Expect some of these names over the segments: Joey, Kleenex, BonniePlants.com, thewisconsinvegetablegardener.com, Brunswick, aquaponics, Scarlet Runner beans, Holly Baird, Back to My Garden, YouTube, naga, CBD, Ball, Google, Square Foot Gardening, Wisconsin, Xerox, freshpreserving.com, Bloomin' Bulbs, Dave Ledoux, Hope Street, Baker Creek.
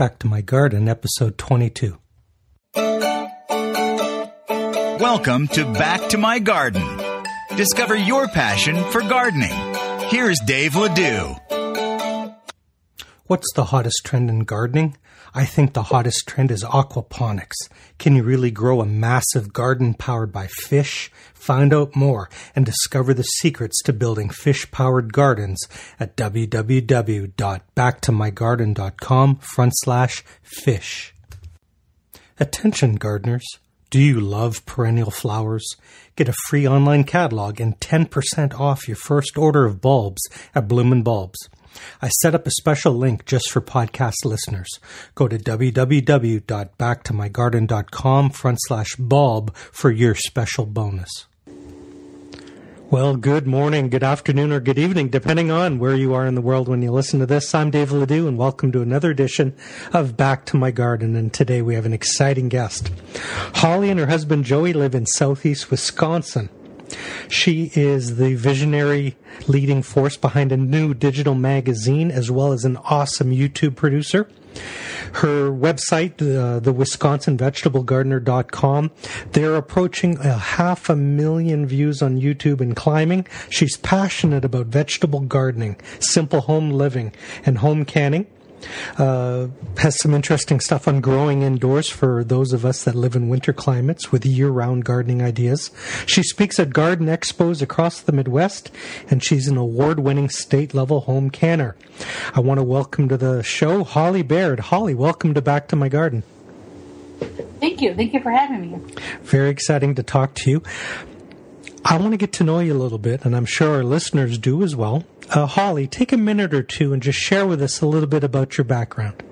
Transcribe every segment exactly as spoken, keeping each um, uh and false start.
Back to My Garden, episode twenty-two. Welcome to Back to My Garden. Discover your passion for gardening. Here's Dave Ledoux. What's the hottest trend in gardening? I think the hottest trend is aquaponics. Can you really grow a massive garden powered by fish? Find out more and discover the secrets to building fish-powered gardens at w w w dot back to my garden dot com front slash fish. Attention, gardeners. Do you love perennial flowers? Get a free online catalog and ten percent off your first order of bulbs at Bloomin' Bulbs. I set up a special link just for podcast listeners. Go to w w w dot back to my garden dot com front slash bulb for your special bonus. Well, good morning, good afternoon, or good evening, depending on where you are in the world when you listen to this. I'm Dave Ledoux, and welcome to another edition of Back to My Garden. And today we have an exciting guest. Holly and her husband Joey live in southeast Wisconsin. She is the visionary leading force behind a new digital magazine, as well as an awesome YouTube producer. Her website, uh, the wisconsin vegetable gardener dot com, they're approaching a half a million views on YouTube and climbing. She's passionate about vegetable gardening, simple home living, and home canning. Uh, has some interesting stuff on growing indoors for those of us that live in winter climates with year-round gardening ideas. She speaks at garden expos across the Midwest, and she's an award-winning state-level home canner. I want to welcome to the show Holly Baird. Holly, welcome to Back to My Garden. Thank you. Thank you for having me. Very exciting to talk to you. I want to get to know you a little bit, and I'm sure our listeners do as well. Uh, Holly, take a minute or two and just share with us a little bit about your background.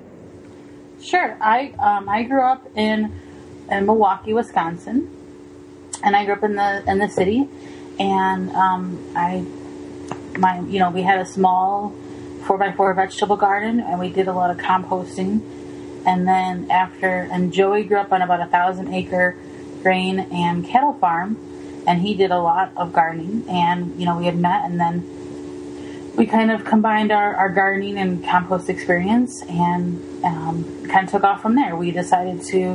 Sure. I um, I grew up in, in Milwaukee, Wisconsin, and I grew up in the in the city. And um, I, my you know, we had a small four by four vegetable garden, and we did a lot of composting. And then after, and Joey grew up on about a thousand acre grain and cattle farm, and he did a lot of gardening. And you know, we had met, and then we kind of combined our, our gardening and compost experience, and um, kind of took off from there. We decided to,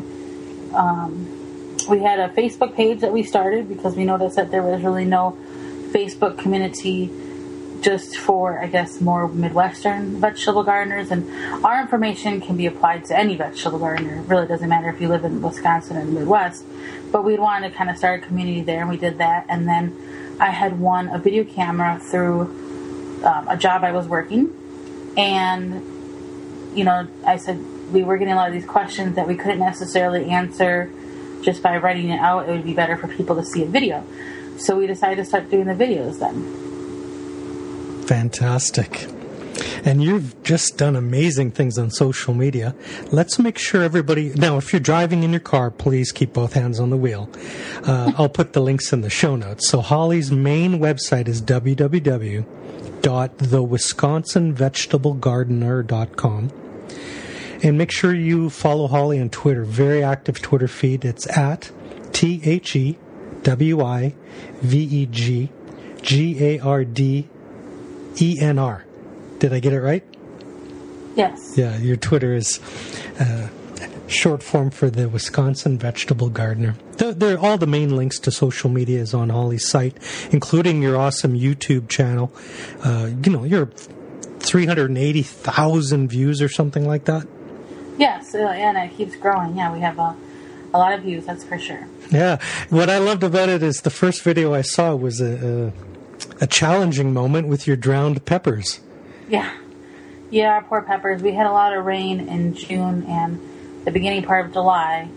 um, we had a Facebook page that we started because we noticed that there was really no Facebook community just for, I guess, more Midwestern vegetable gardeners. And our information can be applied to any vegetable gardener. It really doesn't matter if you live in Wisconsin or the Midwest. But we wanted to kind of start a community there, and we did that. And then I had won a video camera through Um, a job I was working, and you know, I said we were getting a lot of these questions that we couldn't necessarily answer just by writing it out. It would be better for people to see a video, so we decided to start doing the videos then. Fantastic. And you've just done amazing things on social media. Let's make sure everybody... Now, if you're driving in your car, please keep both hands on the wheel. Uh, I'll put the links in the show notes. So Holly's main website is w w w dot the wisconsin vegetable gardener dot com. And make sure you follow Holly on Twitter. Very active Twitter feed. It's at T H E W I V E G G A R D E N R. Did I get it right? Yes. Yeah, your Twitter is uh, short form for the Wisconsin Vegetable Gardener. The, the, all the main links to social media is on Holly's site, including your awesome YouTube channel. Uh, you know, you're three hundred eighty thousand views or something like that. Yes, and it keeps growing. Yeah, we have a, a lot of views, that's for sure. Yeah. What I loved about it is the first video I saw was a, a, a challenging moment with your drowned peppers. Yeah. Yeah, our poor peppers. We had a lot of rain in June and the beginning part of July,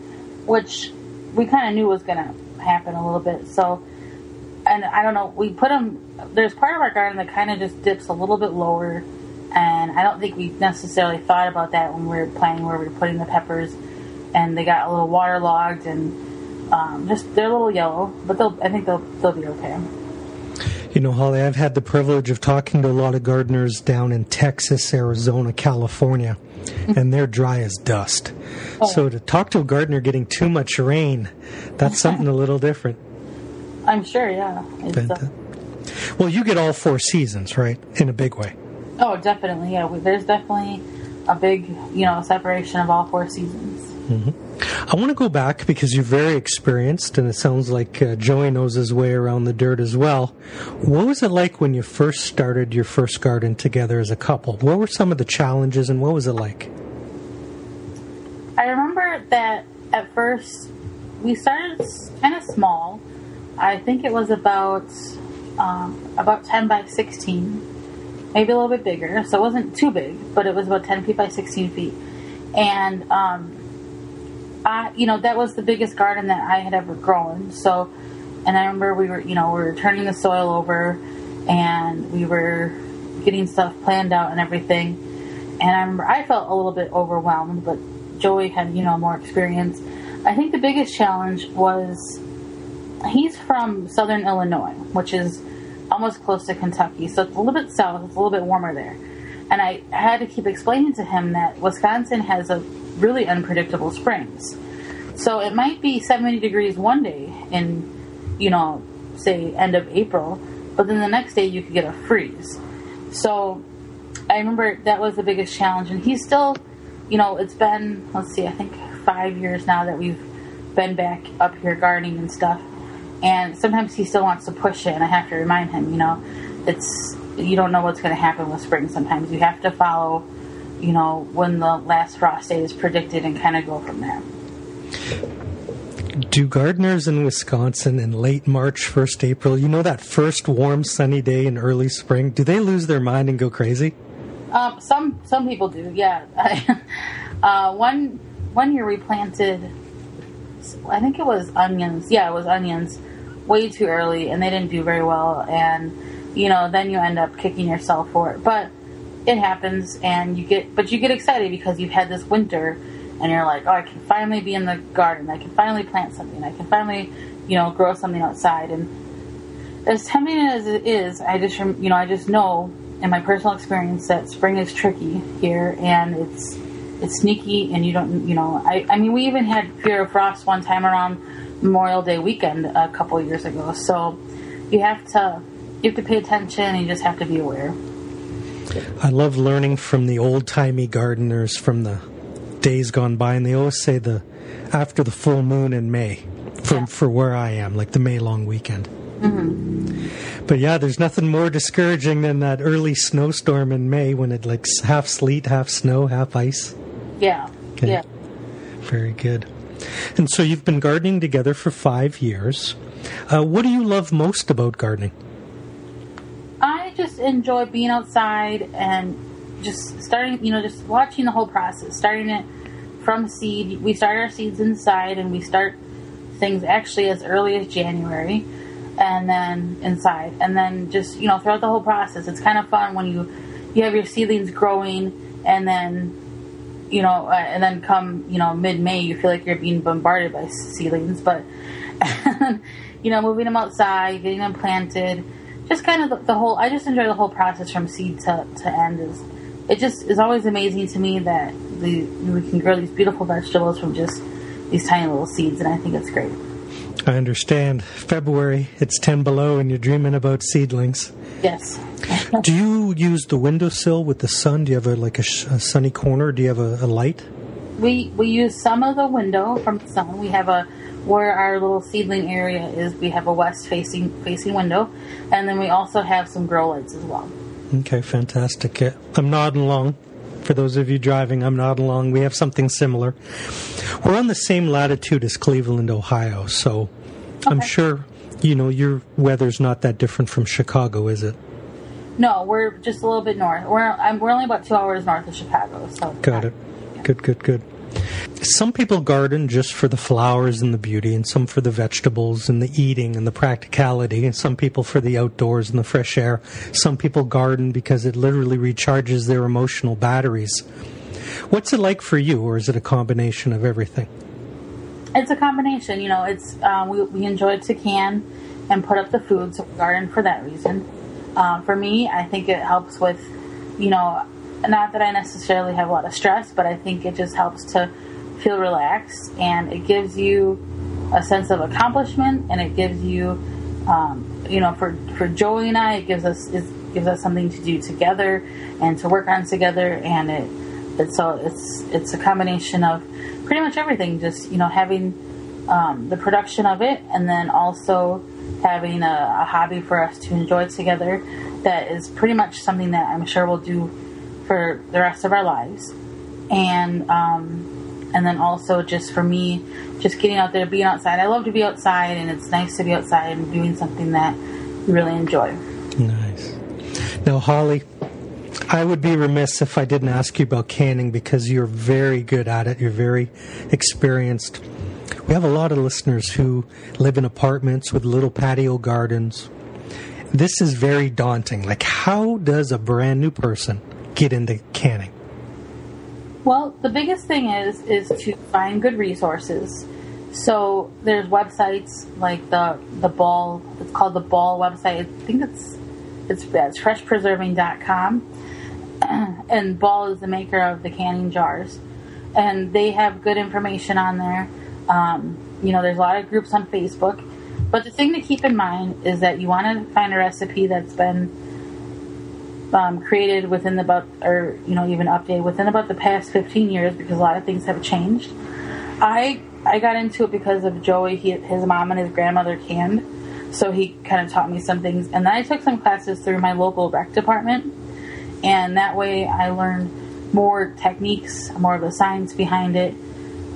which we kind of knew was going to happen a little bit. So, and I don't know, we put them, there's part of our garden that kind of just dips a little bit lower, and I don't think we necessarily thought about that when we were planning where we were putting the peppers, and they got a little waterlogged, and um, just, they're a little yellow, but they'll, I think they'll, they'll be okay. You know, Holly, I've had the privilege of talking to a lot of gardeners down in Texas, Arizona, California, and they're dry as dust. Oh. So to talk to a gardener getting too much rain, that's something a little different. I'm sure, yeah. Uh... Well, you get all four seasons, right, in a big way? Oh, definitely, yeah. There's definitely a big, you know, separation of all four seasons. Mm-hmm. I want to go back because you're very experienced, and it sounds like uh, Joey knows his way around the dirt as well. What was it like when you first started your first garden together as a couple? What were some of the challenges, and what was it like? I remember that at first we started kind of small. I think it was about um, about ten by sixteen, maybe a little bit bigger. So it wasn't too big, but it was about ten feet by sixteen feet. And um, I, you know, that was the biggest garden that I had ever grown. So, and I remember we were, you know, we were turning the soil over, and we were getting stuff planned out and everything. And I remember I felt a little bit overwhelmed, but Joey had, you know, more experience. I think the biggest challenge was, he's from southern Illinois, which is almost close to Kentucky, so it's a little bit south, it's a little bit warmer there. And I had to keep explaining to him that Wisconsin has a really unpredictable springs. So it might be seventy degrees one day in, you know, say end of April, but then the next day you could get a freeze. So I remember that was the biggest challenge. And he's still, you know, it's been, let's see, I think five years now that we've been back up here gardening and stuff. And sometimes he still wants to push it, and I have to remind him, you know, it's, you don't know what's going to happen with spring sometimes. You have to follow, you know, when the last frost day is predicted and kind of go from there. Do gardeners in Wisconsin in late March, first April, you know, that first warm sunny day in early spring, do they lose their mind and go crazy? Um, some some people do, yeah. uh, one, one year we planted, I think it was onions. Yeah, it was onions way too early, and they didn't do very well. And, you know, then you end up kicking yourself for it. But it happens, and you get, but you get excited because you've had this winter, and you're like, oh, I can finally be in the garden. I can finally plant something. I can finally, you know, grow something outside. And as tempting as it is, I just, you know, I just know in my personal experience that spring is tricky here, and it's, it's sneaky, and you don't, you know, I, I mean, we even had fear of frost one time around Memorial Day weekend a couple years ago. So you have to, you have to pay attention, and you just have to be aware. I love learning from the old-timey gardeners from the days gone by, and they always say the after the full moon in May, from yeah. for where I am, like the May long weekend. Mm-hmm. But yeah, there's nothing more discouraging than that early snowstorm in May when it like half sleet, half snow, half ice. Yeah. Okay. Yeah. Very good. And so you've been gardening together for five years. Uh, what do you love most about gardening? I just enjoy being outside and just starting, you know, just watching the whole process, starting it from seed. We start our seeds inside, and we start things actually as early as January. And then inside, and then just, you know, throughout the whole process, it's kind of fun when you you have your seedlings growing, and then, you know, uh, and then come, you know, mid-May, you feel like you're being bombarded by seedlings, but you know, moving them outside, getting them planted, just kind of the, the whole, I just enjoy the whole process from seed to, to end. Is it just is always amazing to me that the, we can grow these beautiful vegetables from just these tiny little seeds, and I think it's great. I understand. February, it's ten below, and you're dreaming about seedlings. Yes. Do you use the windowsill with the sun? Do you have a, like a, sh- a sunny corner? Do you have a, a light? We we use some of the window from the sun. We have a, where our little seedling area is, we have a west facing facing window, and then we also have some grow lights as well. Okay, fantastic. I'm nodding along. For those of you driving, I'm not along. We have something similar. We're on the same latitude as Cleveland, Ohio, so okay. I'm sure, you know, your weather's not that different from Chicago, is it? No, we're just a little bit north. We're I'm, we're only about two hours north of Chicago. So got yeah. it. Yeah. Good, good, good. Some people garden just for the flowers and the beauty, and some for the vegetables and the eating and the practicality, and some people for the outdoors and the fresh air. Some people garden because it literally recharges their emotional batteries. What's it like for you, or is it a combination of everything? It's a combination. You know, it's uh, we, we enjoy to can and put up the food, so we garden for that reason. Uh, for me, I think it helps with, you know, not that I necessarily have a lot of stress, but I think it just helps to feel relaxed, and it gives you a sense of accomplishment, and it gives you, um, you know, for, for Joey and I, it gives us it gives us something to do together and to work on together, and it And so it's it's a combination of pretty much everything, just, you know, having um, the production of it, and then also having a, a hobby for us to enjoy together that is pretty much something that I'm sure we'll do for the rest of our lives. And um, and then also just for me, just getting out there, being outside. I love to be outside, and it's nice to be outside and doing something that you really enjoy. Nice. Now, Holly, I would be remiss if I didn't ask you about canning, because you're very good at it. You're very experienced. We have a lot of listeners who live in apartments with little patio gardens. This is very daunting. Like, how does a brand new person get into canning? Well, the biggest thing is is to find good resources. So there's websites like the the Ball. It's called the Ball website. I think it's it's, it's fresh preserving dot com. And Ball is the maker of the canning jars, and they have good information on there. Um, you know, there's a lot of groups on Facebook, but the thing to keep in mind is that you want to find a recipe that's been um, created within about, or you know, even updated within about the past fifteen years, because a lot of things have changed. I I got into it because of Joey. He, his mom and his grandmother canned, so he kind of taught me some things, and then I took some classes through my local rec department. And that way I learned more techniques, more of the science behind it,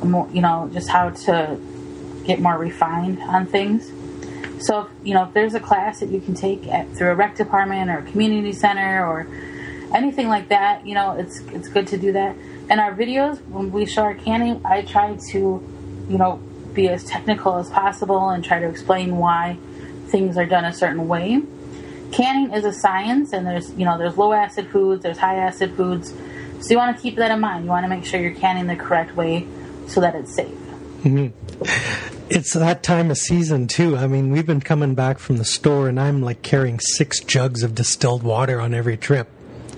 more, you know, just how to get more refined on things. So, you know, if there's a class that you can take at, through a rec department or a community center or anything like that, you know, it's it's good to do that. And our videos, when we show our canning, I try to, you know, be as technical as possible and try to explain why things are done a certain way. Canning is a science, and there's, you know, there's low acid foods, there's high acid foods. So you want to keep that in mind. You want to make sure you're canning the correct way so that it's safe. Mm-hmm. It's that time of season too. I mean, we've been coming back from the store and I'm like carrying six jugs of distilled water on every trip.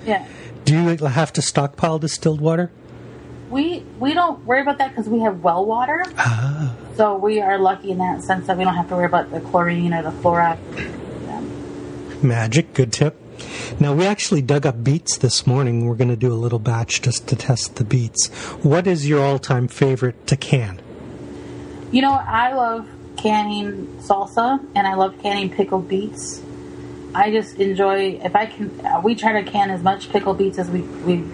Yeah. Do you have to stockpile distilled water? We we don't worry about that because we have well water. Ah. So we are lucky in that sense that we don't have to worry about the chlorine or the fluoride. Magic. Good tip. Now, we actually dug up beets this morning. We're going to do a little batch just to test the beets. What is your all-time favorite to can? You know, I love canning salsa, and I love canning pickled beets. I just enjoy, if I can, we try to can as much pickled beets as we, we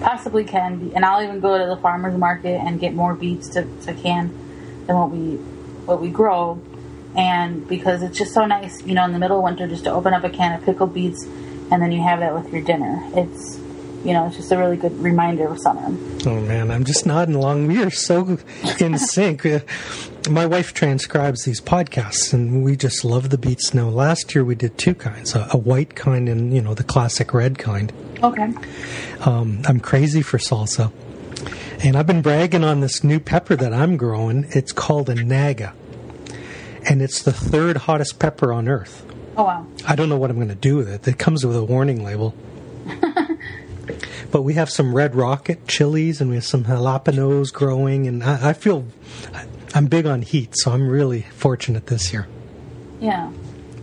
possibly can, and I'll even go to the farmer's market and get more beets to, to can than what we what we grow. And because it's just so nice, you know, in the middle of winter, just to open up a can of pickled beets, and then you have that with your dinner. It's, you know, it's just a really good reminder of summer. Oh, man, I'm just nodding along. We are so in sync. My wife transcribes these podcasts, and we just love the beets. Now, last year we did two kinds, a, a white kind and, you know, the classic red kind. Okay. Um, I'm crazy for salsa. And I've been bragging on this new pepper that I'm growing. It's called a naga. And it's the third hottest pepper on earth. Oh, wow. I don't know what I'm going to do with it. It comes with a warning label. But we have some red rocket chilies, and we have some jalapenos growing. And I, I feel I'm big on heat, so I'm really fortunate this year. Yeah.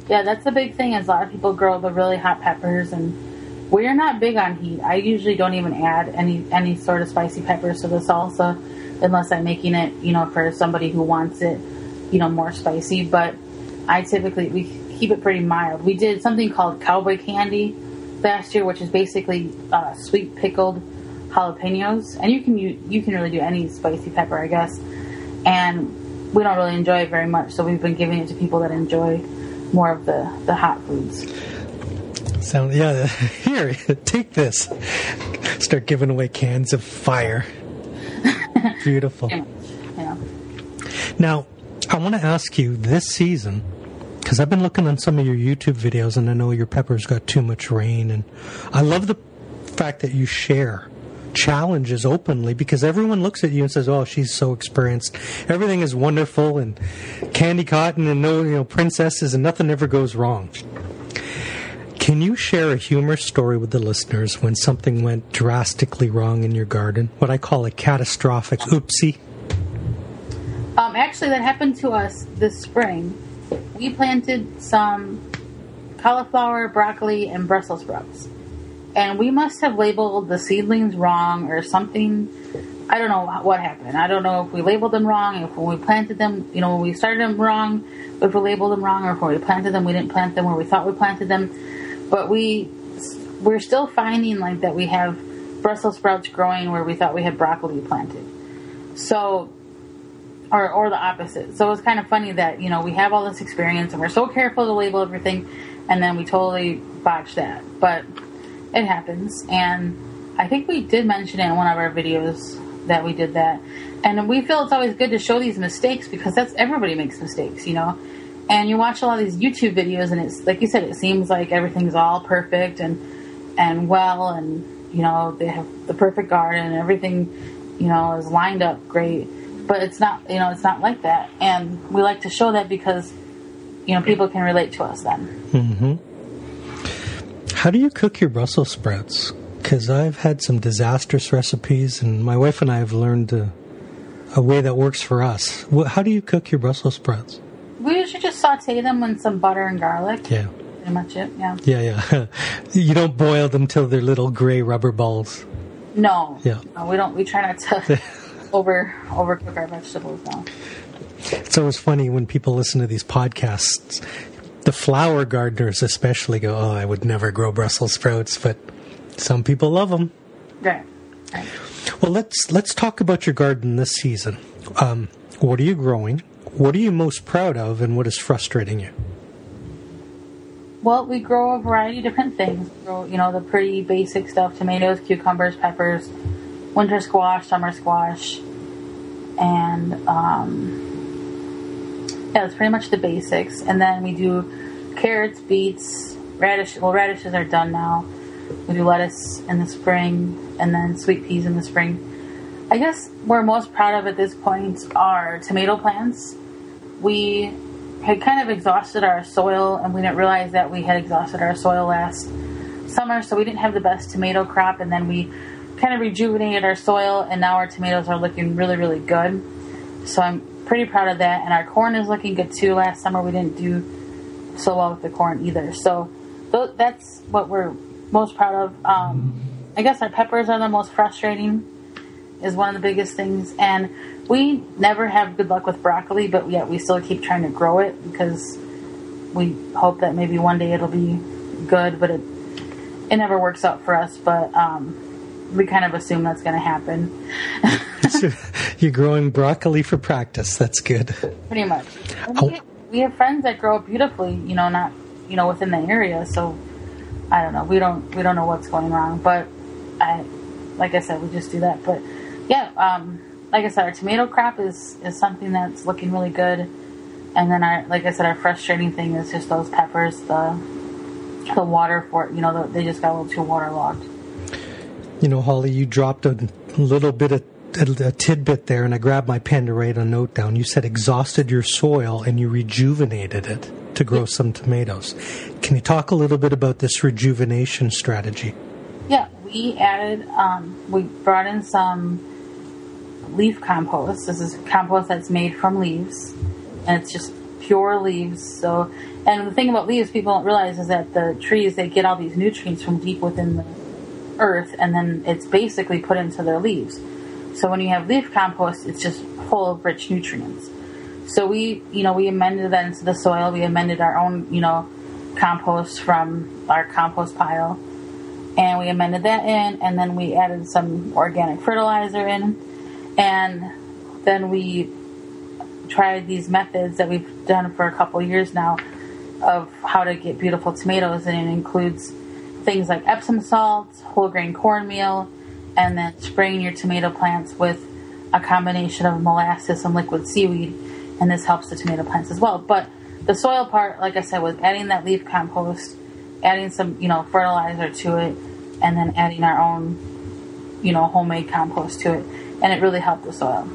Yeah, that's the big thing is a lot of people grow the really hot peppers. And we're not big on heat. I usually don't even add any, any sort of spicy peppers to the salsa unless I'm making it, you know, for somebody who wants it, you know, more spicy. But I typically, we keep it pretty mild. We did something called cowboy candy last year, which is basically uh, sweet pickled jalapenos. And you can you, you can really do any spicy pepper, I guess. And we don't really enjoy it very much, so we've been giving it to people that enjoy more of the, the hot foods. Sound, yeah, here, take this. Start giving away cans of fire. Beautiful. Yeah. Yeah. Now, I want to ask you this season, because I've been looking on some of your YouTube videos, and I know your peppers got too much rain. And I love the fact that you share challenges openly, because everyone looks at you and says, "Oh, she's so experienced. Everything is wonderful and candy cotton and no, you know, princesses and nothing ever goes wrong." Can you share a humorous story with the listeners when something went drastically wrong in your garden? What I call a catastrophic oopsie. Um, actually, that happened to us this spring. We planted some cauliflower, broccoli, and Brussels sprouts. and we must have labeled the seedlings wrong or something. I don't know what happened. I don't know if we labeled them wrong, if when we planted them, you know, when we started them wrong, if we labeled them wrong, or if when we planted them, we didn't plant them where we thought we planted them. But we, we're still finding, like, that we have Brussels sprouts growing where we thought we had broccoli planted. So, or or the opposite. So it's kind of funny that, you know, we have all this experience, and we're so careful to label everything, and then we totally botched that. But it happens, and I think we did mention it in one of our videos that we did that. And we feel it's always good to show these mistakes, because that's, everybody makes mistakes, you know. And you watch a lot of these YouTube videos, and it's like you said, it seems like everything's all perfect and and well, and, you know, they have the perfect garden and everything, you know, is lined up great. But it's not, you know, it's not like that. And we like to show that because, you know, people can relate to us then. Mm-hmm. How do you cook your Brussels sprouts? Because I've had some disastrous recipes, and my wife and I have learned a, a way that works for us. How do you cook your Brussels sprouts? We usually just saute them in some butter and garlic. Yeah. Pretty much it, yeah. Yeah, yeah. You don't boil them till they're little gray rubber balls. No. Yeah. No, we don't. We try not to over overcook our vegetables now. It's always funny when people listen to these podcasts. The flower gardeners especially go, oh, I would never grow Brussels sprouts, but some people love them. Right. Right. Well, let's let's talk about your garden this season. Um, what are you growing? What are you most proud of, and what is frustrating you? Well, we grow a variety of different things. We grow, you know, the pretty basic stuff, tomatoes, cucumbers, peppers, winter squash, summer squash, and um, yeah, that's pretty much the basics. And then we do carrots, beets, radish. Well, radishes are done now. We do lettuce in the spring, and then sweet peas in the spring. I guess we're most proud of at this point are tomato plants. We had kind of exhausted our soil, and we didn't realize that we had exhausted our soil last summer, so we didn't have the best tomato crop, and then we kind of rejuvenated our soil, and now our tomatoes are looking really, really good. So I'm pretty proud of that, and our corn is looking good too. Last summer we didn't do so well with the corn either. So that's what we're most proud of. Um, I guess our peppers are the most frustrating, is one of the biggest things, and we never have good luck with broccoli, but yet we still keep trying to grow it because we hope that maybe one day it'll be good, but it it never works out for us. But um, we kind of assume that's going to happen. So you're growing broccoli for practice. That's good. Pretty much. And we, have, we have friends that grow beautifully, you know, not you know within the area. So I don't know. We don't we don't know what's going wrong, but I, like I said, we just do that, but. Yeah, um, like I said, our tomato crop is, is something that's looking really good. And then, our, like I said, our frustrating thing is just those peppers, the the water for it. You know, the, they just got a little too waterlogged. You know, Holly, you dropped a little bit of a, a tidbit there, and I grabbed my pen to write a note down. You said exhausted your soil and you rejuvenated it to grow yeah. some tomatoes. Can you talk a little bit about this rejuvenation strategy? Yeah, we added, um, we brought in some leaf compost. This is compost that's made from leaves, and it's just pure leaves. So, and the thing about leaves people don't realize is that the trees, they get all these nutrients from deep within the earth, and then it's basically put into their leaves. So when you have leaf compost, it's just full of rich nutrients. So we, you know, we amended that into the soil. We amended our own, you know, compost from our compost pile, and we amended that in, and then we added some organic fertilizer in. And then we tried these methods that we've done for a couple of years now of how to get beautiful tomatoes, and it includes things like Epsom salt, whole grain cornmeal, and then spraying your tomato plants with a combination of molasses and liquid seaweed, and this helps the tomato plants as well. But the soil part, like I said, was adding that leaf compost, adding some, you know, fertilizer to it, and then adding our own, you know, homemade compost to it. And it really helped the soil.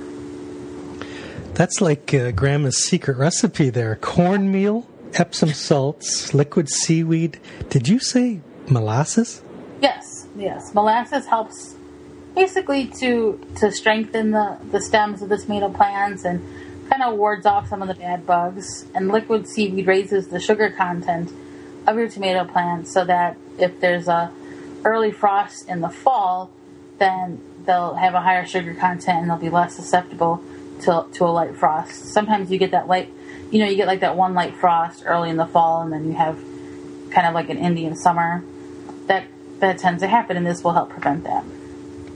That's like uh, Grandma's secret recipe there. Cornmeal, Epsom salts, liquid seaweed. Did you say molasses? Yes, yes. Molasses helps basically to to strengthen the, the stems of the tomato plants and kind of wards off some of the bad bugs. And liquid seaweed raises the sugar content of your tomato plants so that if there's a early frosts in the fall, then they'll have a higher sugar content and they'll be less susceptible to, to a light frost. Sometimes you get that light, you know, you get like that one light frost early in the fall, and then you have kind of like an Indian summer. That that tends to happen, and this will help prevent that.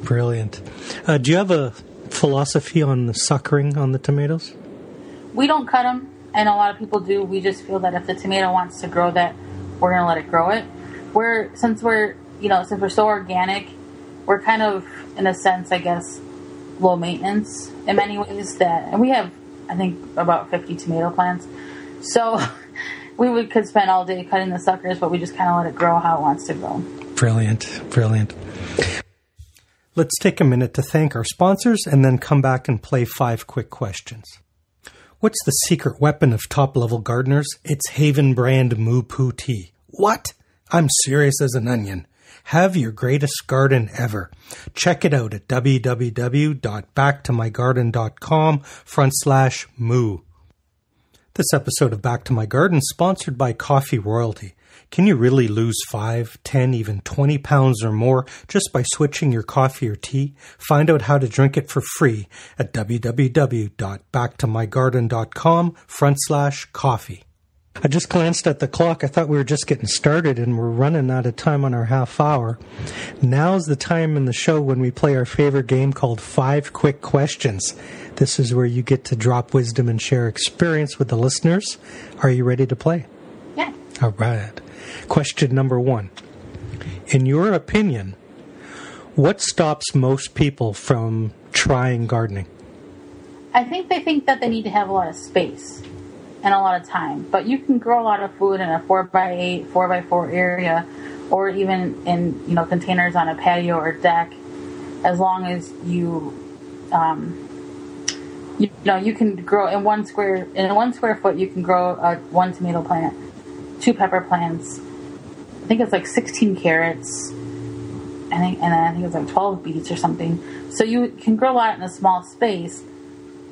Brilliant. Uh, do you have a philosophy on the suckering on the tomatoes? We don't cut them, and a lot of people do. We just feel that if the tomato wants to grow that, we're going to let it grow it. We're since we're you know since we're so organic, we're kind of, in a sense, I guess, low maintenance in many ways. That and we have, I think, about fifty tomato plants, so we would could spend all day cutting the suckers, but we just kind of let it grow how it wants to grow. Brilliant, brilliant. Let's take a minute to thank our sponsors and then come back and play five quick questions. What's the secret weapon of top-level gardeners? It's Haven brand Moo Poo tea. What? I'm serious as an onion. Have your greatest garden ever. Check it out at www.back to my garden dot com front slash moo. This episode of Back to My Garden is sponsored by Coffee Royalty. Can you really lose five, ten, even twenty pounds or more just by switching your coffee or tea? Find out how to drink it for free at www.back to my garden dot com front slash coffee. I just glanced at the clock. I thought we were just getting started, and we're running out of time on our half hour. Now's the time in the show when we play our favorite game called Five Quick Questions. This is where you get to drop wisdom and share experience with the listeners. Are you ready to play? Yeah. All right. Question number one. In your opinion, what stops most people from trying gardening? I think they think that they need to have a lot of space and a lot of time. But you can grow a lot of food in a four by eight, four by four area, or even in you know containers on a patio or deck, as long as you, um, you, you know, you can grow in one square, in one square foot, you can grow a, one tomato plant, two pepper plants. I think it's like sixteen carrots. I think, and then I think it's like twelve beets or something. So you can grow a lot in a small space,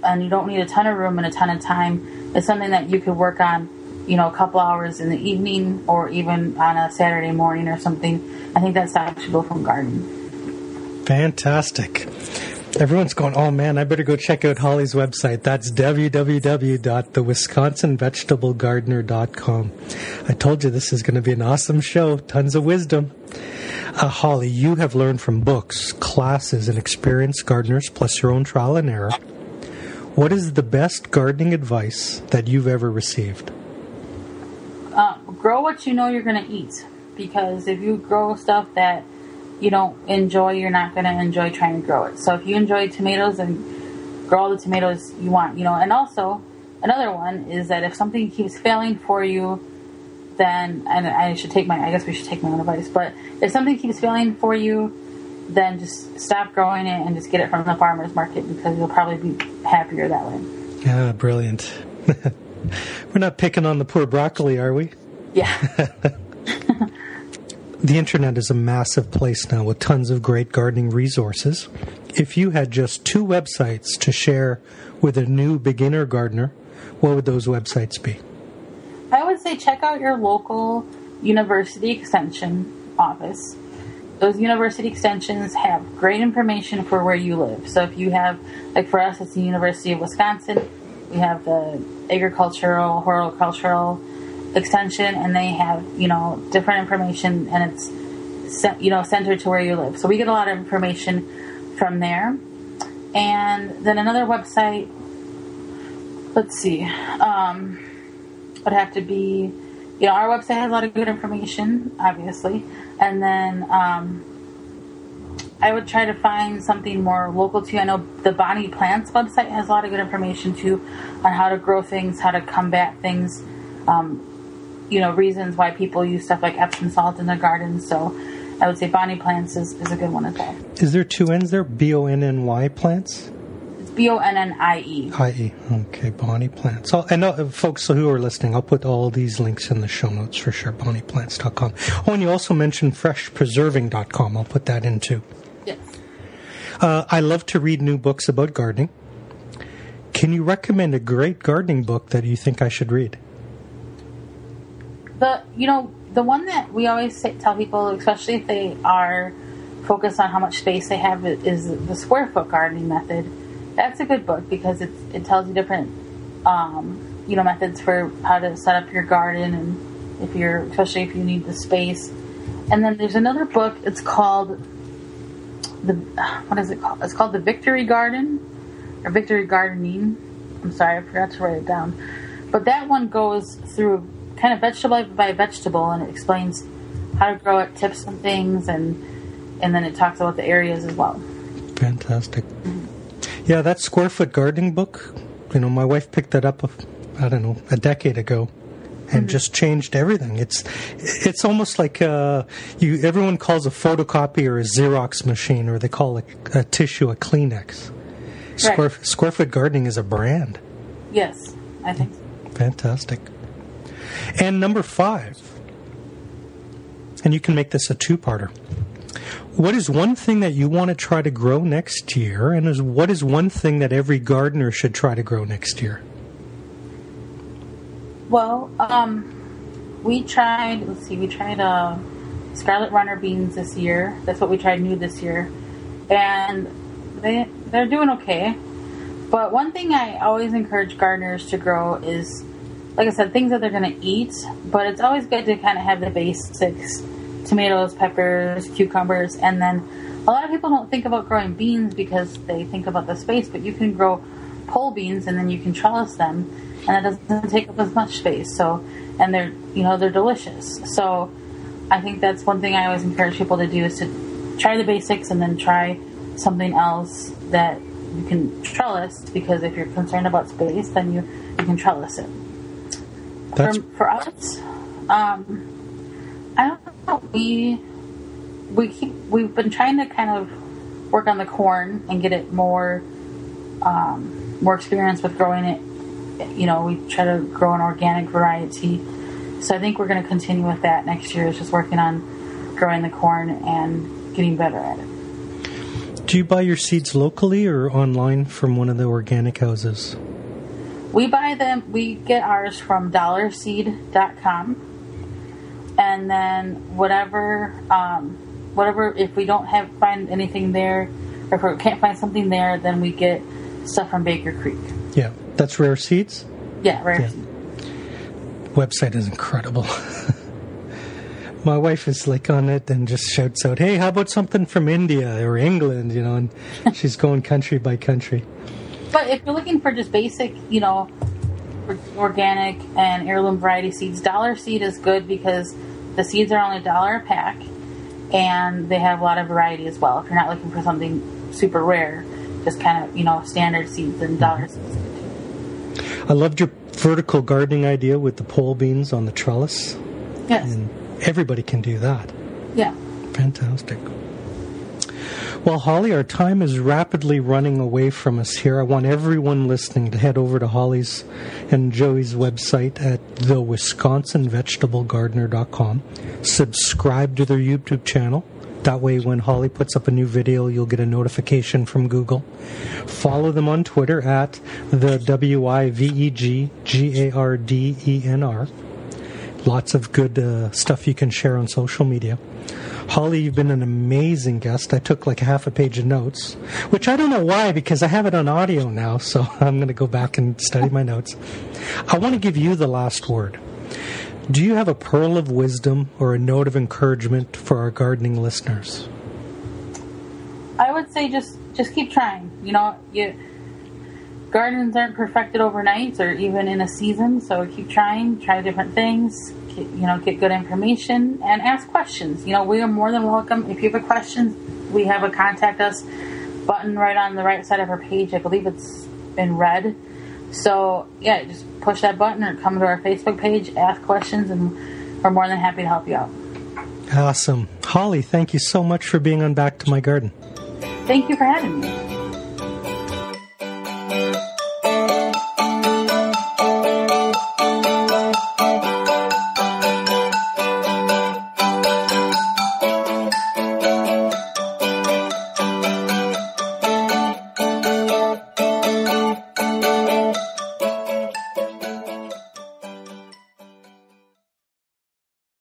and you don't need a ton of room and a ton of time. It's something that you could work on, you know, a couple hours in the evening or even on a Saturday morning or something. I think that's actionable from garden. Fantastic. Everyone's going, oh man, I better go check out Holly's website. That's www dot the wisconsin vegetable gardener dot com. I told you this is going to be an awesome show. Tons of wisdom. Uh, Holly, you have learned from books, classes, and experienced gardeners, plus your own trial and error. What is the best gardening advice that you've ever received? Uh, grow what you know you're going to eat. Because if you grow stuff that you don't enjoy, you're not going to enjoy trying to grow it. So if you enjoy tomatoes, then grow all the tomatoes you want. You know, and also, another one is that if something keeps failing for you, then, and I should take my, I guess we should take my own advice, but if something keeps failing for you, then just stop growing it and just get it from the farmer's market, because you'll probably be happier that way. Yeah, brilliant. We're not picking on the poor broccoli, are we? Yeah. The internet is a massive place now with tons of great gardening resources. If you had just two websites to share with a new beginner gardener, what would those websites be? I would say check out your local university extension office. Those university extensions have great information for where you live. So if you have, like for us, it's the University of Wisconsin. We have the agricultural, horticultural extension, and they have, you know, different information, and it's, you know, centered to where you live. So we get a lot of information from there. And then another website, let's see, um, would have to be, you know, our website has a lot of good information, obviously. And then um, I would try to find something more local to you. I know the Bonnie Plants website has a lot of good information, too, on how to grow things, how to combat things, um, you know, reasons why people use stuff like Epsom salt in their gardens. So I would say Bonnie Plants is, is a good one as well. Is there two N's there? B O N N Y Plants? B O N N I E. I E. Okay, Bonnie Plants. So, and uh, folks who are listening, I'll put all these links in the show notes for sure, Bonnie Plants dot com. Oh, and you also mentioned fresh preserving dot com. I'll put that in too. Yes. Uh, I love to read new books about gardening. Can you recommend a great gardening book that you think I should read? The, you know, the one that we always say, tell people, especially if they are focused on how much space they have, is the Square Foot Gardening method. That's a good book because it's, it tells you different, um, you know, methods for how to set up your garden, and if you're, especially if you need the space. And then there's another book. It's called the, what is it called? It's called The Victory Garden, or Victory Gardening. I'm sorry, I forgot to write it down. But that one goes through kind of vegetable by vegetable, and it explains how to grow it, tips and things, and and then it talks about the areas as well. Fantastic. Mm-hmm. Yeah, that Square Foot Gardening book, you know, my wife picked that up, I don't know, a decade ago. And just changed everything. It's it's almost like uh, you. Everyone calls a photocopy or a Xerox machine, or they call a, a tissue a Kleenex. Right. Square Square Foot Gardening is a brand. Yes, I think so. Fantastic. And number five, and you can make this a two-parter. What is one thing that you want to try to grow next year, and is what is one thing that every gardener should try to grow next year? Well, um, we tried, let's see, we tried uh, Scarlet Runner beans this year. That's what we tried new this year. And they, they're doing okay. But one thing I always encourage gardeners to grow is, like I said, things that they're going to eat. But it's always good to kind of have the basics, tomatoes, peppers, cucumbers. And then a lot of people don't think about growing beans because they think about the space. But you can grow pole beans and then you can trellis them. And it doesn't take up as much space. So, and they're, you know, they're delicious. So I think that's one thing I always encourage people to do, is to try the basics and then try something else that you can trellis, because if you're concerned about space, then you, you can trellis it. That's... For, for us, um, I don't know, we, we keep, we've been trying to kind of work on the corn and get it more, um, more experience with growing it. You know, we try to grow an organic variety. So I think we're going to continue with that next year, is just working on growing the corn and getting better at it. Do you buy your seeds locally or online from one of the organic houses? We buy them. We get ours from dollar seed dot com. And then whatever, um, whatever, if we don't have find anything there, or if we can't find something there, then we get stuff from Baker Creek. Yeah. That's Rare Seeds? Yeah, Rare yeah. Seeds. Website is incredible. My wife is like on it and just shouts out, hey, how about something from India or England, you know, and she's going country by country. But if you're looking for just basic, you know, organic and heirloom variety seeds, Dollar Seed is good because the seeds are only a dollar a pack, and they have a lot of variety as well. If you're not looking for something super rare, just kind of, you know, standard seeds and Dollar Seeds. I loved your vertical gardening idea with the pole beans on the trellis. Yes. And everybody can do that. Yeah. Fantastic. Well, Holly, our time is rapidly running away from us here. I want everyone listening to head over to Holly's and Joey's website at the wisconsin vegetable gardener dot com. Subscribe to their YouTube channel. That way, when Holly puts up a new video, you'll get a notification from Google. Follow them on Twitter at the W I V E G G A R D E N R. Lots of good uh, stuff you can share on social media. Holly, you've been an amazing guest. I took like half a page of notes, which I don't know why, because I have it on audio now, so I'm going to go back and study my notes. I want to give you the last word. Do you have a pearl of wisdom or a note of encouragement for our gardening listeners? I would say just, just keep trying. You know, you, gardens aren't perfected overnight or even in a season, so keep trying. Try different things. Get, you know, get good information and ask questions. You know, we are more than welcome. If you have a question, we have a contact us button right on the right side of our page. I believe it's in red. So, yeah, just push that button or come to our Facebook page, ask questions, and we're more than happy to help you out. Awesome. Holly, thank you so much for being on Back to My Garden. Thank you for having me.